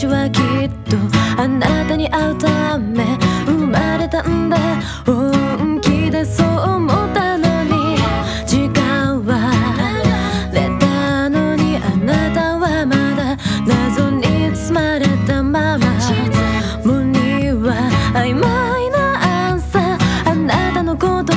私はきっとあなたに会うため生まれたんだ。本気でそう思ったのに時間は出たのに、あなたはまだ謎に包まれたまま。無には曖昧なアンサー、あなたのことを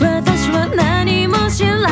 私は何も知らない。